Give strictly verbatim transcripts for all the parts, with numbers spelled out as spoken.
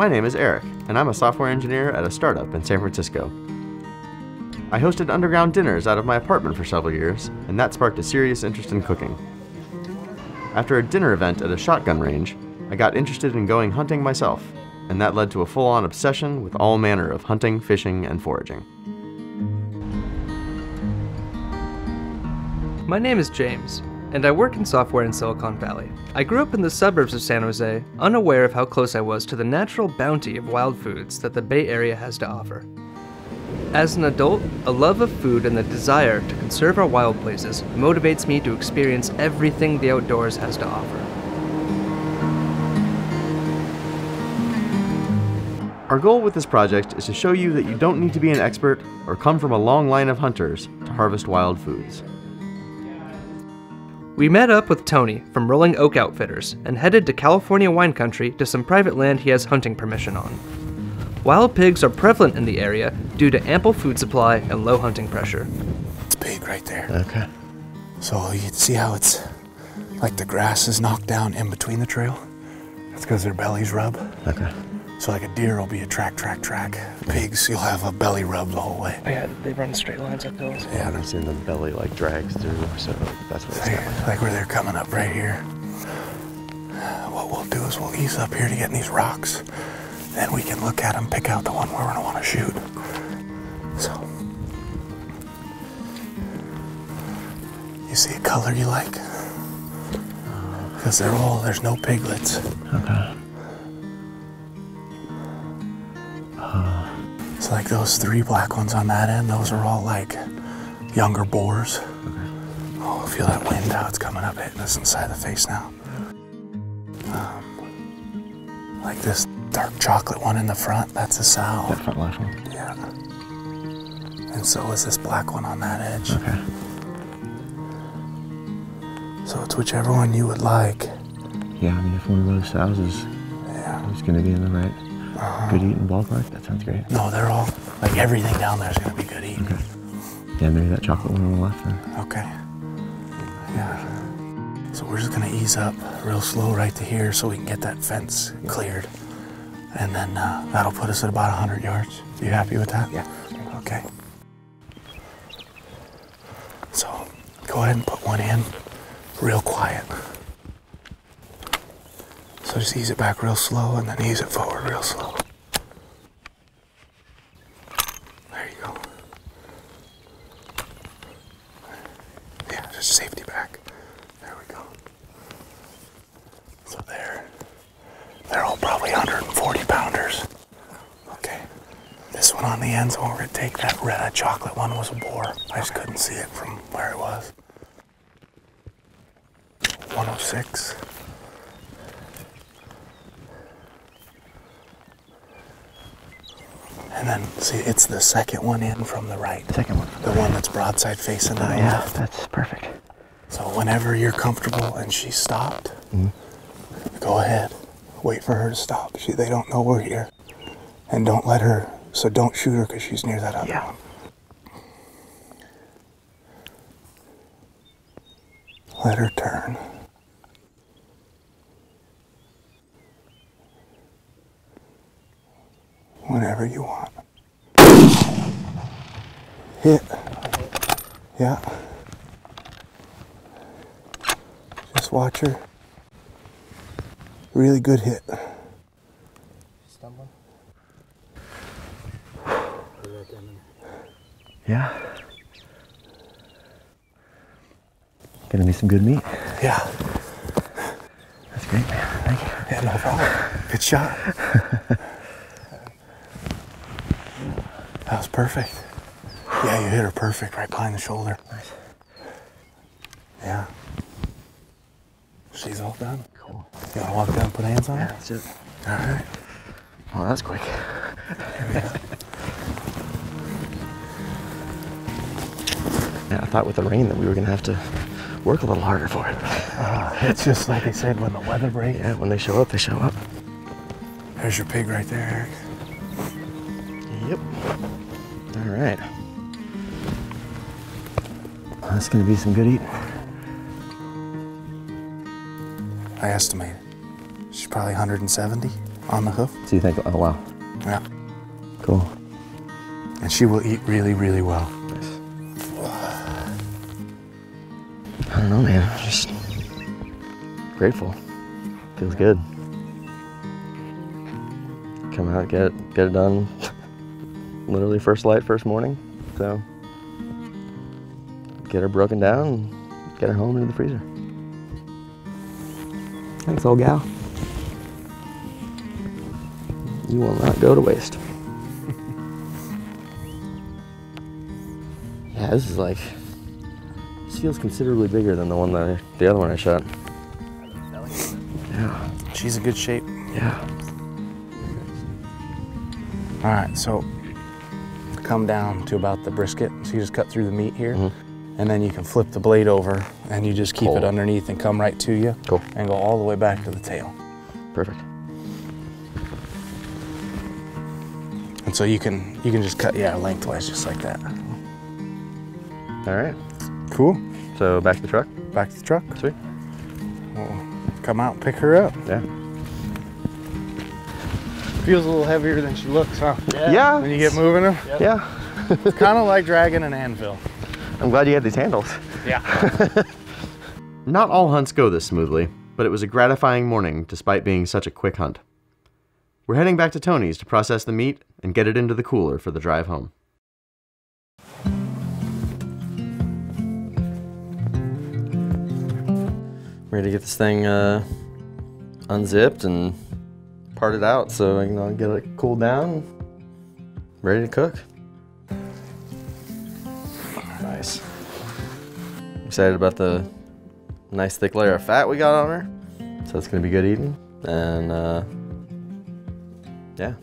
My name is Eric, and I'm a software engineer at a startup in San Francisco. I hosted underground dinners out of my apartment for several years, and that sparked a serious interest in cooking. After a dinner event at a shotgun range, I got interested in going hunting myself, and that led to a full-on obsession with all manner of hunting, fishing, and foraging. My name is James, and I work in software in Silicon Valley. I grew up in the suburbs of San Jose, unaware of how close I was to the natural bounty of wild foods that the Bay Area has to offer. As an adult, a love of food and the desire to conserve our wild places motivates me to experience everything the outdoors has to offer. Our goal with this project is to show you that you don't need to be an expert or come from a long line of hunters to harvest wild foods. We met up with Tony from Rolling Oak Outfitters and headed to California wine country to some private land he has hunting permission on. Wild pigs are prevalent in the area due to ample food supply and low hunting pressure. It's big right there. Okay. So you can see how it's like the grass is knocked down in between the trail. That's because their bellies rub. Okay. So like a deer will be a track, track, track. Pigs, you'll have a belly rub the whole way. Oh yeah, they run straight lines up hills. Yeah, I've seen the belly like drags through, so that's what it's like. Like where they're coming up right here. What we'll do is we'll ease up here to get in these rocks. Then we can look at them, pick out the one we're gonna wanna shoot. So. You see a color you like? Because they're all, there's no piglets. Okay. So like those three black ones on that end, those are all like younger boars. Okay. Oh, feel that wind, how it's coming up, hitting us inside the face now. Um, like this dark chocolate one in the front, that's a sow. That front left one? Yeah. And so is this black one on that edge. Okay. So it's whichever one you would like. Yeah, I mean, if one of those sows is yeah. It's gonna be in the right. Uh-huh. Good eating ballpark? That sounds great. No, they're all, like everything down there is going to be good eating. Okay. Yeah, maybe that chocolate one on the left then. Okay. Yeah. So we're just going to ease up real slow right to here so we can get that fence cleared. And then uh, that'll put us at about one hundred yards. Are you happy with that? Yeah. Okay. So go ahead and put one in real quiet. So just ease it back real slow and then ease it forward real slow. There you go. Yeah, just safety back. There we go. So there. They're all probably one hundred forty pounders. Okay. This one on the end's so we're gonna take that red that chocolate one was a boar. I just couldn't see it from where it was. one oh six. And then, see, it's the second one in from the right. The second one. The one that's broadside facing the yeah, left. That's perfect. So whenever you're comfortable and she's stopped, mm-hmm. Go ahead. Wait for her to stop. She, they don't know we're here. And don't let her, so don't shoot her because she's near that other yeah. one. Let her turn. Whenever you want. Hit. Yeah. Just watch her. Really good hit. Stumbling? Yeah. Gonna be some good meat. Yeah. That's great, man. Thank you. Yeah, no problem. Good shot. That was perfect. Yeah, you hit her perfect, right behind the shoulder. Nice. Yeah. She's all done. Cool. You wanna walk down and put hands on her? Yeah, that's it. All right. Well, that was quick. Yeah, I thought with the rain that we were gonna have to work a little harder for it. Uh, it's just like they said, when the weather breaks. Yeah, when they show up, they show up. There's your pig right there, Eric. Yep. All right, that's gonna be some good eating. I estimate she's probably one hundred seventy. on the hoof. So you think, oh wow. Yeah. Cool. And she will eat really, really well. Nice. I don't know, man, I'm just grateful. Feels good. Come out, get it, get it done. Literally first light, first morning. So get her broken down and get her home into the freezer. Thanks, old gal. You will not go to waste. Yeah, this is like, this feels considerably bigger than the one that I, the other one I shot. Yeah. She's in good shape. Yeah. All right, so come down to about the brisket. So you just cut through the meat here, mm-hmm. and then you can flip the blade over and you just keep cool. it underneath and come right to you. Cool. And go all the way back to the tail. Perfect. And so you can you can just cut, yeah, lengthwise, just like that. All right. Cool. So back to the truck? Back to the truck. Sweet. We'll come out and pick her up. Yeah. Feels a little heavier than she looks, huh? Yeah. yeah. When you get moving her? Yep. Yeah. It's kind of like dragging an anvil. I'm glad you had these handles. Yeah. Not all hunts go this smoothly, but it was a gratifying morning despite being such a quick hunt. We're heading back to Tony's to process the meat and get it into the cooler for the drive home. We're going to get this thing uh, unzipped and part it out so I can get it cooled down, ready to cook. Nice. Excited about the nice thick layer of fat we got on her. So it's gonna be good eating. And uh, yeah,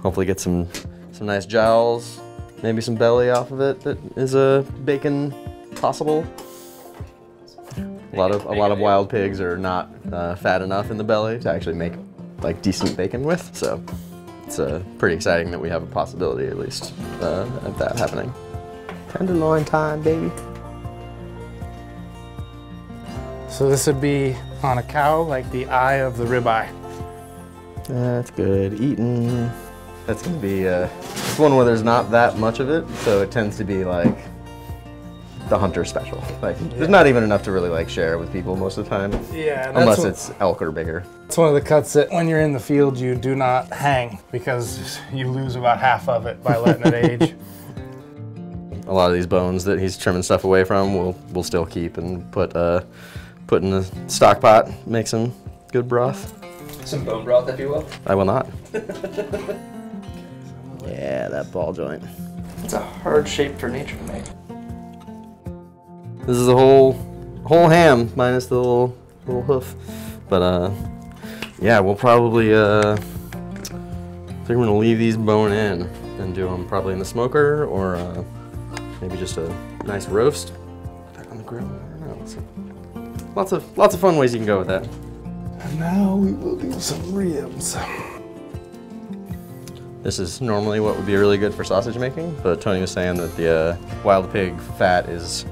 hopefully get some, some nice jowls, maybe some belly off of it that is a uh, bacon possible. A lot of, a lot of wild pigs are not uh, fat enough in the belly to actually make like decent bacon with, so it's uh, pretty exciting that we have a possibility at least uh, of that happening. Tenderloin time, baby. So this would be on a cow, like the eye of the ribeye. That's good eating. That's gonna be uh, it's one where there's not that much of it, so it tends to be like the hunter special. Like, yeah. There's not even enough to really like share with people most of the time. Yeah. Unless what, it's elk or bigger. It's one of the cuts that when you're in the field, you do not hang because you lose about half of it by letting it age. A lot of these bones that he's trimming stuff away from, we'll, we'll still keep and put, uh, put in the stock pot, make some good broth. Some bone broth, if you will. I will not. Yeah, that ball joint. It's a hard shape for nature to make. This is a whole, whole ham minus the little, little hoof, but uh, yeah, we'll probably uh, I think we're gonna leave these bone in and do them probably in the smoker or uh, maybe just a nice roast back on the grill. I don't know, let's see. Lots of lots of fun ways you can go with that. And now we will do some ribs. This is normally what would be really good for sausage making, but Tony was saying that the uh, wild pig fat is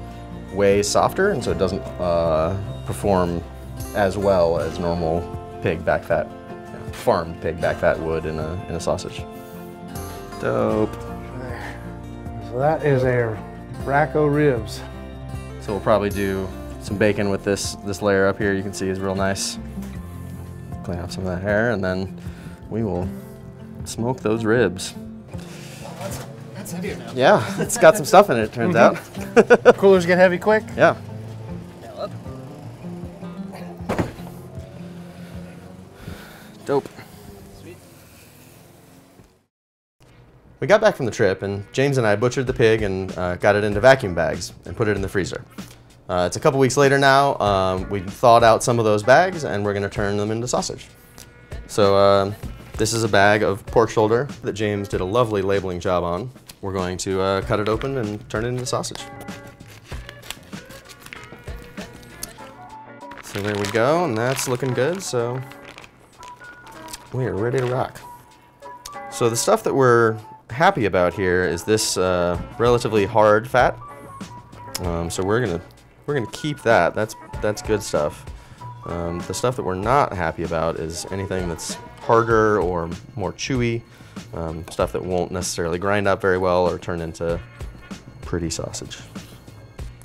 way softer, and so it doesn't uh, perform as well as normal pig back fat, yeah, farmed pig back fat would in a, in a sausage. Dope. So that is our rack o' ribs. So we'll probably do some bacon with this, this layer up here you can see is real nice. Clean off some of that hair, and then we will smoke those ribs. Now. Yeah, it's got some stuff in it, it turns out. Coolers get heavy quick. Yeah. Dope. Sweet. We got back from the trip and James and I butchered the pig and uh, got it into vacuum bags and put it in the freezer. Uh, it's a couple weeks later now. Um, we thawed out some of those bags and we're going to turn them into sausage. So uh, this is a bag of pork shoulder that James did a lovely labeling job on. We're going to uh, cut it open and turn it into sausage. So there we go, and that's looking good, so we are ready to rock. So the stuff that we're happy about here is this uh, relatively hard fat. Um, so we're gonna we're gonna keep that. That's that's good stuff. Um, the stuff that we're not happy about is anything that's harder or more chewy, um, stuff that won't necessarily grind up very well or turn into pretty sausage.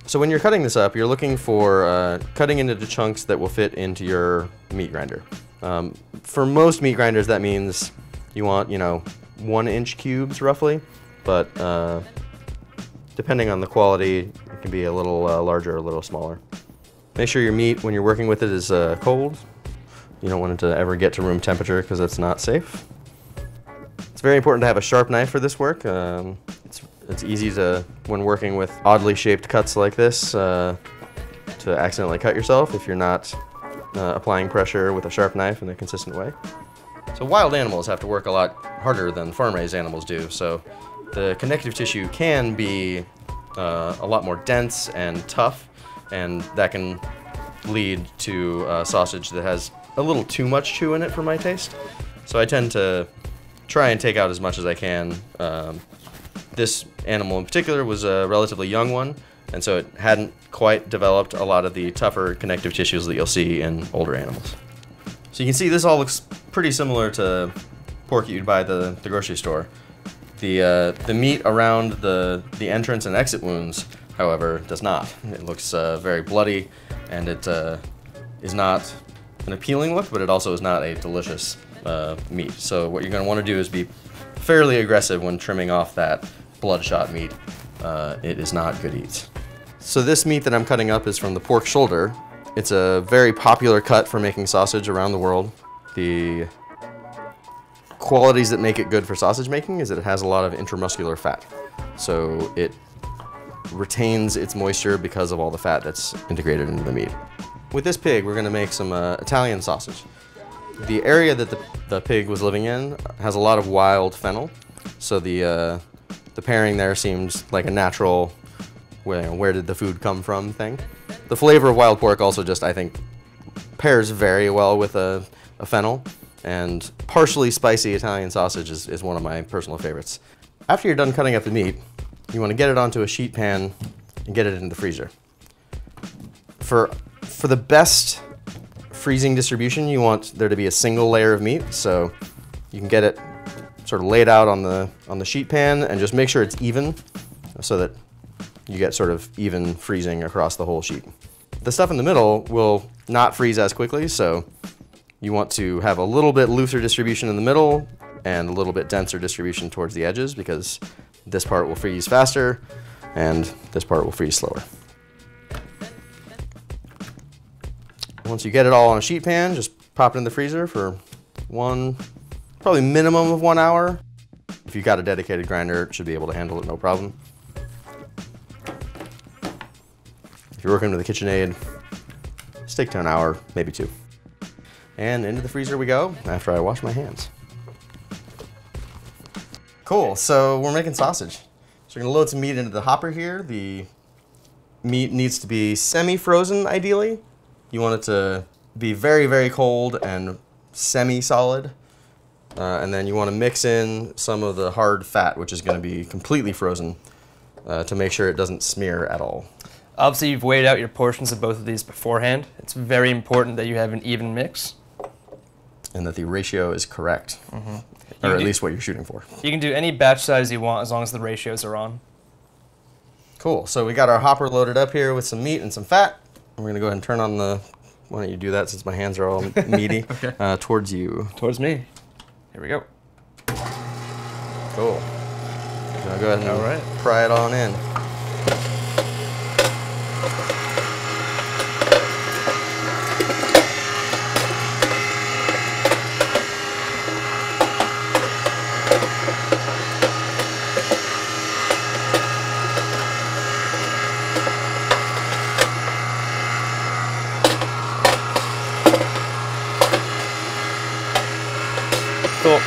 So when you're cutting this up, you're looking for uh, cutting into the chunks that will fit into your meat grinder. Um, for most meat grinders, that means you want, you know, one inch cubes roughly, but uh, depending on the quality, it can be a little uh, larger or a little smaller. Make sure your meat, when you're working with it, is uh, cold. You don't want it to ever get to room temperature because it's not safe. It's very important to have a sharp knife for this work. Um, it's, it's easy to, when working with oddly shaped cuts like this, uh, to accidentally cut yourself if you're not uh, applying pressure with a sharp knife in a consistent way. So wild animals have to work a lot harder than farm-raised animals do, so the connective tissue can be uh, a lot more dense and tough, and that can lead to uh, sausage that has a little too much chew in it for my taste. So I tend to try and take out as much as I can. Um, this animal in particular was a relatively young one, and so it hadn't quite developed a lot of the tougher connective tissues that you'll see in older animals. So you can see this all looks pretty similar to pork you'd buy at the, the grocery store. The, uh, the meat around the, the entrance and exit wounds, however, does not. It looks uh, very bloody, and it uh, is not an appealing look, but it also is not a delicious uh, meat. So what you're going to want to do is be fairly aggressive when trimming off that bloodshot meat. Uh, it is not good eats. So this meat that I'm cutting up is from the pork shoulder. It's a very popular cut for making sausage around the world. The qualities that make it good for sausage making is that it has a lot of intramuscular fat. So it retains its moisture because of all the fat that's integrated into the meat. With this pig, we're going to make some uh, Italian sausage. The area that the, the pig was living in has a lot of wild fennel, so the, uh, the pairing there seems like a natural, where, you know, where did the food come from thing. The flavor of wild pork also just, I think, pairs very well with a, a fennel, and partially spicy Italian sausage is, is one of my personal favorites. After you're done cutting up the meat, you want to get it onto a sheet pan and get it into the freezer. For For the best freezing distribution, you want there to be a single layer of meat, so you can get it sort of laid out on the, on the sheet pan and just make sure it's even so that you get sort of even freezing across the whole sheet. The stuff in the middle will not freeze as quickly, so you want to have a little bit looser distribution in the middle and a little bit denser distribution towards the edges, because this part will freeze faster and this part will freeze slower. Once you get it all on a sheet pan, just pop it in the freezer for one, probably minimum of one hour. If you've got a dedicated grinder, it should be able to handle it no problem. If you're working with a KitchenAid, just take to an hour, maybe two. And into the freezer we go after I wash my hands. Cool, so we're making sausage. So we're gonna load some meat into the hopper here. The meat needs to be semi-frozen, ideally. You want it to be very, very cold and semi-solid, uh, and then you want to mix in some of the hard fat, which is going to be completely frozen, uh, to make sure it doesn't smear at all. Obviously, you've weighed out your portions of both of these beforehand. It's very important that you have an even mix. And that the ratio is correct, mm-hmm. or at least what you're shooting for. You can do any batch size you want as long as the ratios are on. Cool, so we got our hopper loaded up here with some meat and some fat. We're going to go ahead and turn on the, why don't you do that since my hands are all meaty, okay. uh, towards you. Towards me. Here we go. Cool. So I'll go ahead and all right. pry it on in.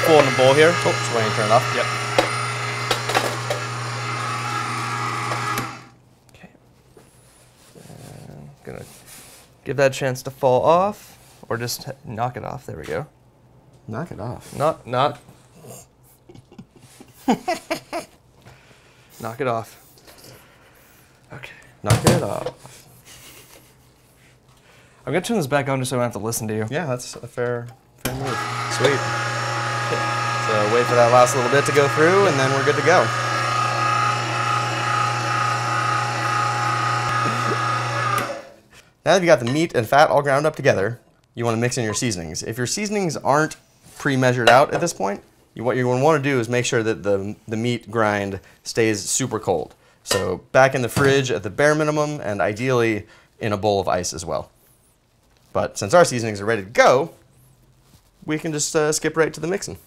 Throw it in the bowl here. Oh, so I can turn it off. Yep. Okay. I'm gonna give that a chance to fall off, or just knock it off. There we go. Knock it off. Not, not. Knock it off. Okay. Knock it off. I'm gonna turn this back on just so I don't have to listen to you. Yeah, that's a fair, fair move. Sweet. So wait for that last little bit to go through, and then we're good to go. Now that you've got the meat and fat all ground up together, you want to mix in your seasonings. If your seasonings aren't pre-measured out at this point, you, what you're going to want to do is make sure that the, the meat grind stays super cold. So back in the fridge at the bare minimum, and ideally in a bowl of ice as well. But since our seasonings are ready to go, we can just uh, skip right to the mixing.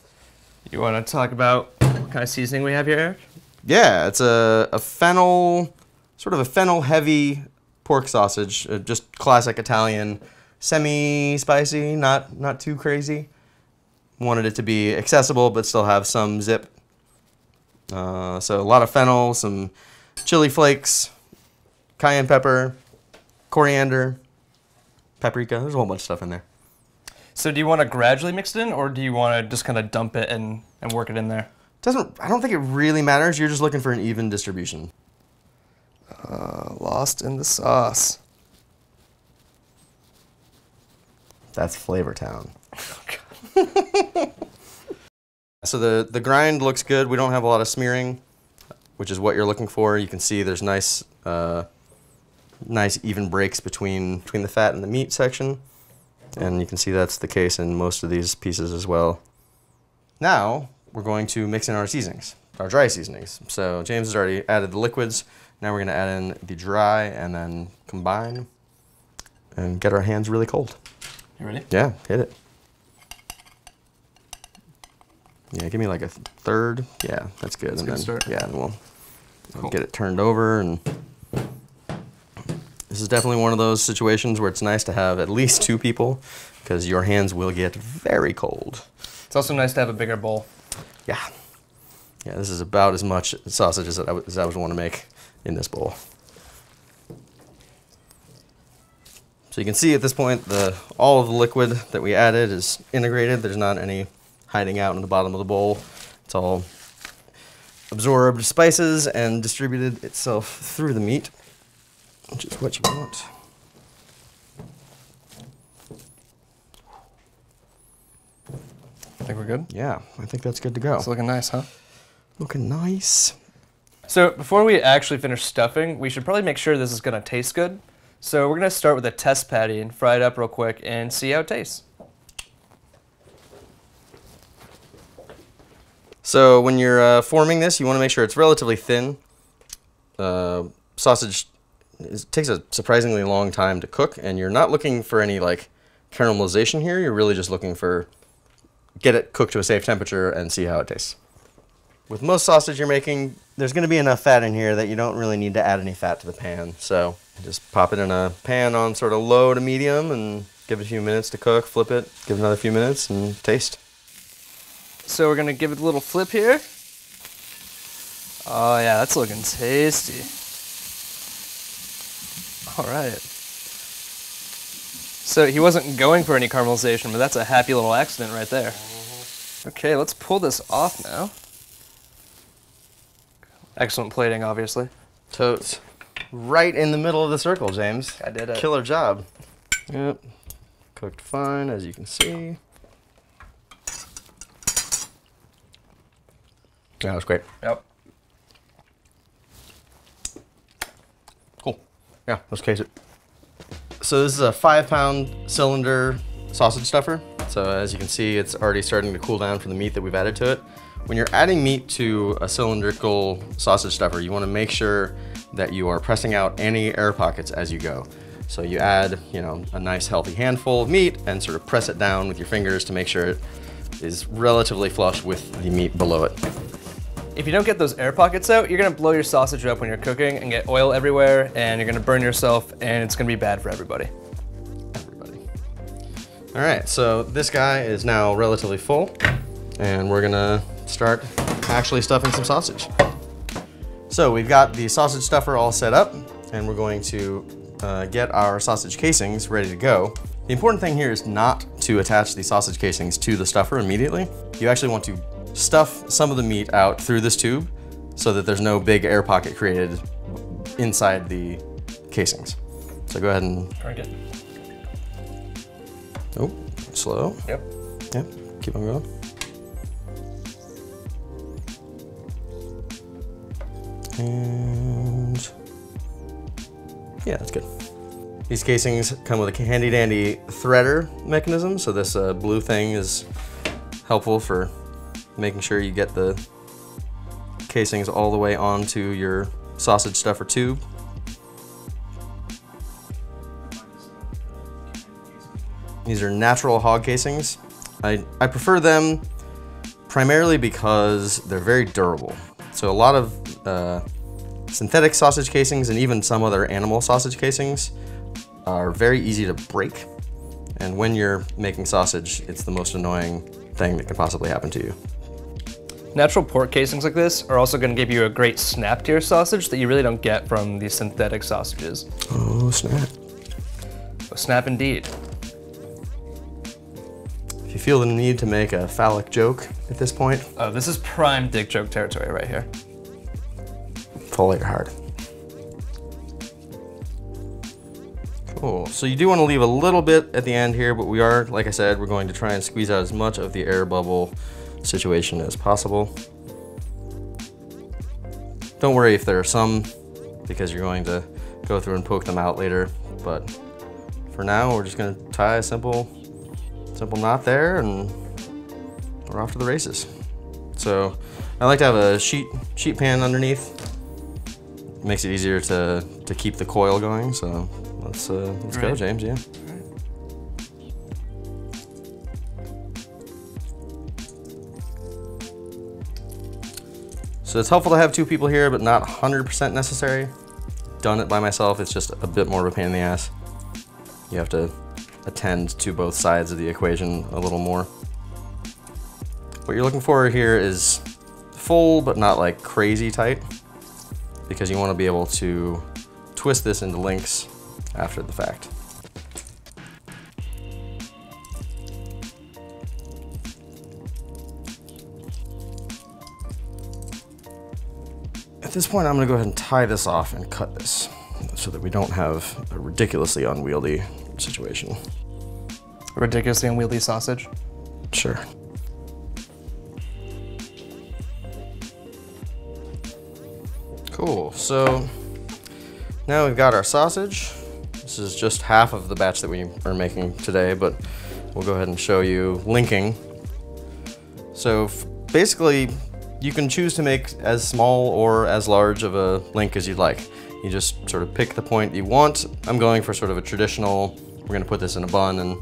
You want to talk about what kind of seasoning we have here? Yeah, it's a, a fennel, sort of a fennel heavy pork sausage, uh, just classic Italian, semi-spicy, not, not too crazy. Wanted it to be accessible, but still have some zip. Uh, so a lot of fennel, some chili flakes, cayenne pepper, coriander, paprika. There's a whole bunch of stuff in there. So do you want to gradually mix it in, or do you want to just kind of dump it and, and work it in there? Doesn't, I don't think it really matters. You're just looking for an even distribution. Uh, lost in the sauce. That's Flavor Town. Oh, God. So the, the grind looks good. We don't have a lot of smearing, which is what you're looking for. You can see there's nice, uh, nice even breaks between, between the fat and the meat section. And you can see that's the case in most of these pieces as well. Now we're going to mix in our seasonings, our dry seasonings. So James has already added the liquids. Now we're going to add in the dry and then combine and get our hands really cold. You ready? Yeah, hit it. Yeah, give me like a third. Yeah, that's good. That's and good then, start. Yeah, and we'll, cool. we'll get it turned over. And this is definitely one of those situations where it's nice to have at least two people because your hands will get very cold. It's also nice to have a bigger bowl. Yeah. Yeah, this is about as much sausage as I would, as I would want to make in this bowl. So you can see at this point, the all of the liquid that we added is integrated. There's not any hiding out in the bottom of the bowl. It's all absorbed spices and distributed itself through the meat, which is what you want. I think we're good? Yeah, I think that's good to go. It's looking nice, huh? Looking nice. So before we actually finish stuffing, we should probably make sure this is going to taste good. So we're going to start with a test patty and fry it up real quick and see how it tastes. So when you're uh, forming this, you want to make sure it's relatively thin. Uh, sausage is, takes a surprisingly long time to cook, and you're not looking for any like caramelization here. You're really just looking for get it cooked to a safe temperature and see how it tastes. With most sausage you're making, there's going to be enough fat in here that you don't really need to add any fat to the pan. So just pop it in a pan on sort of low to medium and give it a few minutes to cook, flip it, give it another few minutes and taste. So we're going to give it a little flip here. Oh yeah, that's looking tasty. All right. So he wasn't going for any caramelization, but that's a happy little accident right there. Okay, let's pull this off now. Excellent plating, obviously. Totes. Right in the middle of the circle, James. I did it. Killer job. Yep. Cooked fine, as you can see. That was great. Yep. Cool. Yeah, let's case it. So this is a five pound cylinder sausage stuffer. So as you can see, it's already starting to cool down from the meat that we've added to it. When you're adding meat to a cylindrical sausage stuffer, you want to make sure that you are pressing out any air pockets as you go. So you add, you know, a nice healthy handful of meat and sort of press it down with your fingers to make sure it is relatively flush with the meat below it. If you don't get those air pockets out, you're going to blow your sausage up when you're cooking and get oil everywhere, and you're going to burn yourself, and it's going to be bad for everybody. Everybody. All right, so this guy is now relatively full, and we're going to start actually stuffing some sausage. So we've got the sausage stuffer all set up, and we're going to uh, get our sausage casings ready to go. The important thing here is not to attach the sausage casings to the stuffer immediately. You actually want to stuff some of the meat out through this tube so that there's no big air pocket created inside the casings. So go ahead and... Very good. Oh, slow. Yep. Yep, keep on going. And yeah, that's good. These casings come with a handy dandy threader mechanism. So this uh, blue thing is helpful for making sure you get the casings all the way onto your sausage stuffer tube. These are natural hog casings. I, I prefer them primarily because they're very durable. So a lot of uh, synthetic sausage casings and even some other animal sausage casings are very easy to break. And when you're making sausage, it's the most annoying thing that could possibly happen to you. Natural pork casings like this are also gonna give you a great snap to your sausage that you really don't get from these synthetic sausages. Oh, snap. Oh, snap indeed. If you feel the need to make a phallic joke at this point. Oh, this is prime dick joke territory right here. Pull out your heart. Cool, so you do want to leave a little bit at the end here, but we are, like I said, we're going to try and squeeze out as much of the air bubble situation as possible. Don't worry if there are some, because you're going to go through and poke them out later, but for now, we're just going to tie a simple, simple knot there, and we're off to the races. So I like to have a sheet, sheet pan underneath. It makes it easier to, to keep the coil going, so. Let's, uh, let's go, James, yeah. All right. So it's helpful to have two people here, but not one hundred percent necessary. Done it by myself, it's just a bit more of a pain in the ass. You have to attend to both sides of the equation a little more. What you're looking for here is full, but not like crazy tight, because you want to be able to twist this into links after the fact. At this point, I'm gonna go ahead and tie this off and cut this so that we don't have a ridiculously unwieldy situation. A ridiculously unwieldy sausage? Sure. Cool, so now we've got our sausage. This is just half of the batch that we are making today, but we'll go ahead and show you linking. So basically, you can choose to make as small or as large of a link as you'd like. You just sort of pick the point you want. I'm going for sort of a traditional, we're gonna put this in a bun and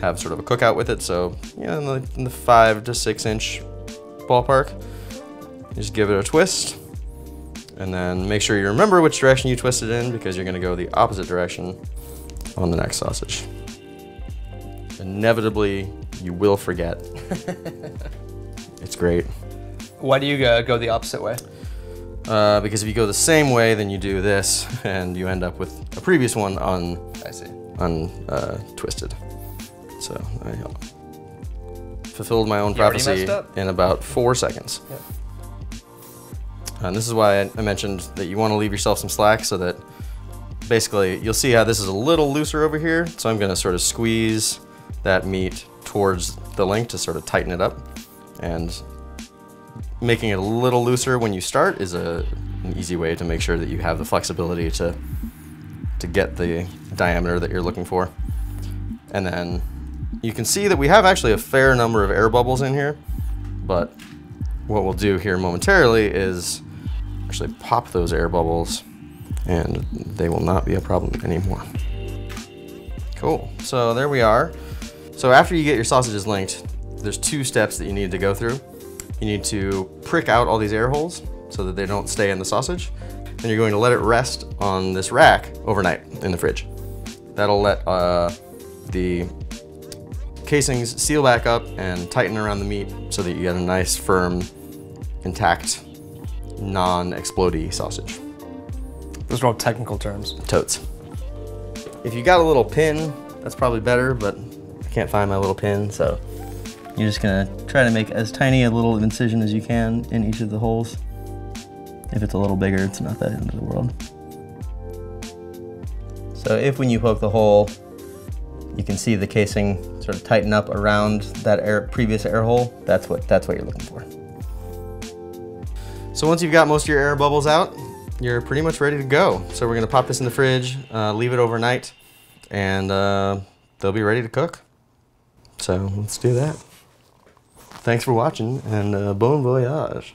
have sort of a cookout with it. So yeah, in the, in the five to six inch ballpark, you just give it a twist. And then make sure you remember which direction you twisted in, because you're gonna go the opposite direction on the next sausage. Inevitably, you will forget. It's great. Why do you uh, go the opposite way? Uh, because if you go the same way, then you do this and you end up with a previous one un, I see. un uh, twisted. So I fulfilled my own you prophecy in about four seconds. Yep. And this is why I mentioned that you want to leave yourself some slack, so that basically you'll see how this is a little looser over here. So I'm going to sort of squeeze that meat towards the link to sort of tighten it up, and making it a little looser when you start is a, an easy way to make sure that you have the flexibility to, to get the diameter that you're looking for. And then you can see that we have actually a fair number of air bubbles in here, but what we'll do here momentarily is actually pop those air bubbles, and they will not be a problem anymore. Cool, so there we are. So after you get your sausages linked, there's two steps that you need to go through. You need to prick out all these air holes so that they don't stay in the sausage, and you're going to let it rest on this rack overnight in the fridge. That'll let uh, the casings seal back up and tighten around the meat so that you get a nice, firm, intact, non-explodey sausage. Those are all technical terms. Totes. If you got a little pin, that's probably better, but I can't find my little pin, so you're just gonna try to make as tiny a little incision as you can in each of the holes. If it's a little bigger, it's not that end of the world. So if when you poke the hole, you can see the casing sort of tighten up around that air, previous air hole. That's what, that's what you're looking for. So once you've got most of your air bubbles out, you're pretty much ready to go. So we're gonna pop this in the fridge, uh, leave it overnight, and uh, they'll be ready to cook. So let's do that. Thanks for watching, and uh, bon voyage.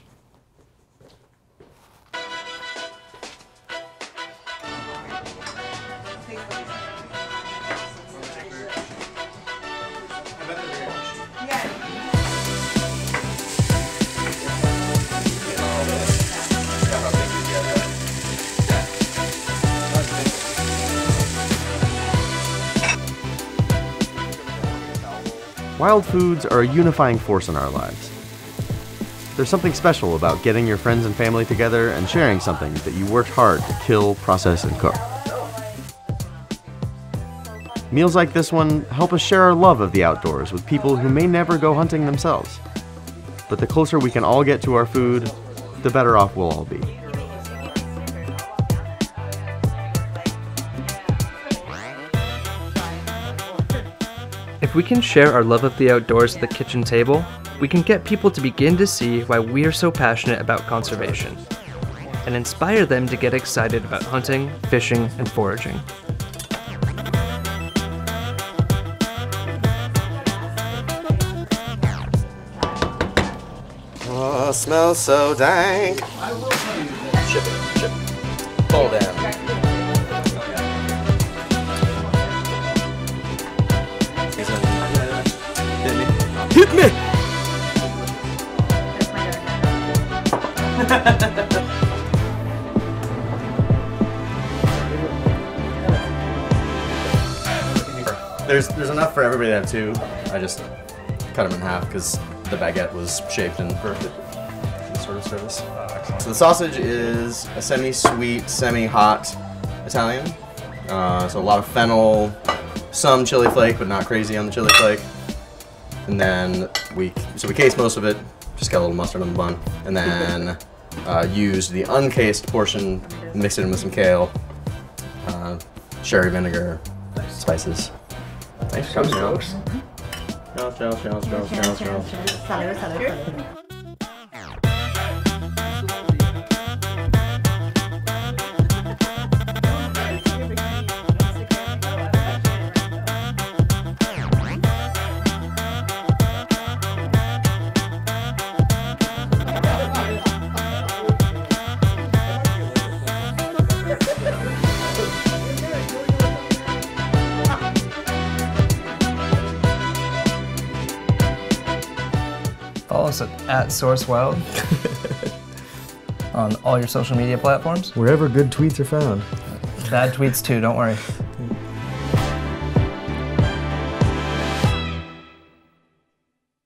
Wild foods are a unifying force in our lives. There's something special about getting your friends and family together and sharing something that you worked hard to kill, process, and cook. Meals like this one help us share our love of the outdoors with people who may never go hunting themselves. But the closer we can all get to our food, the better off we'll all be. If we can share our love of the outdoors at the kitchen table, we can get people to begin to see why we are so passionate about conservation, and inspire them to get excited about hunting, fishing, and foraging. Oh, it smells so dank. I will tell you this. Chip it, chip it. Fall down. Hit me! there's there's enough for everybody to have two. I just cut them in half because the baguette was shaped and perfect for this sort of service. So the sausage is a semi-sweet, semi-hot Italian. Uh, so a lot of fennel, some chili flake, but not crazy on the chili flake. And then we, so we cased most of it, just got a little mustard on the bun, and then uh, used the uncased portion, mixed it in with some kale, uh, sherry vinegar, nice. Spices. Thanks for coming, folks. Ciao, ciao, ciao, ciao, ciao, ciao. Follow us at, at SourceWild on all your social media platforms. Wherever good tweets are found. Bad tweets too, don't worry.